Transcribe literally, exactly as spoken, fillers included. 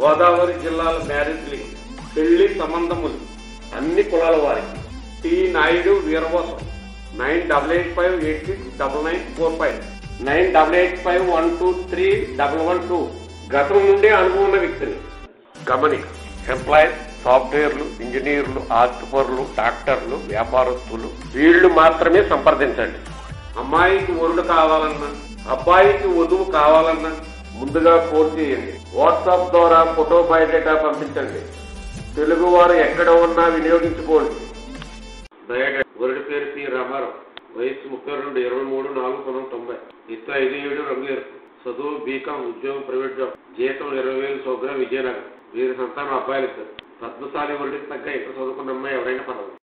గోదావరి జిల్లాల marriage link, పెళ్లి సంబంధములు అన్ని కులాల వారికి. టి. నాయుడు వీరవసం nine double eight five eight six double nine four five, nine double eight five one two three double one two. గతం నుండే అనుభవం ఉన్న వ్యక్తిని. గమనిక: ఎంప్లాయీస్, సాఫ్ట్వేర్లు, ఇంజనీర్లు, ఆస్తుపరులు, డాక్టర్లు, వ్యాపారస్తులు వీళ్లు మాత్రమే సంప్రదించండి. అమ్మాయికి వరుడు కావాలన్నా, అబ్బాయికి వధువు కావాలన్నా ముందుగా ఫోన్ చేయండి. వాట్సాప్ ద్వారా ఫోటో బయోడేటా పంపించండి. తెలుగు వారు ఎక్కడ ఉన్నా వినియోగించుకోండి. వరుడి పేరు పి. రామారావు, వయసు ముప్పై రెండు, ఇరవై మూడు నాలుగు తొంభై, ఇతర ఐదు ఏడు రంగు, చదువు బీకాం, ఉద్యోగం ప్రైవేట్ జాబ్, జీతం ఇరవై వేలు, సౌకర్యం విజయనగరం. వీరి సంతానం అబ్బాయిలు. పద్మశాలి వరుడికి తగ్గ ఇక్కడ చదువుకున్న అమ్మాయి ఎవరైనా పర్వాలేదు.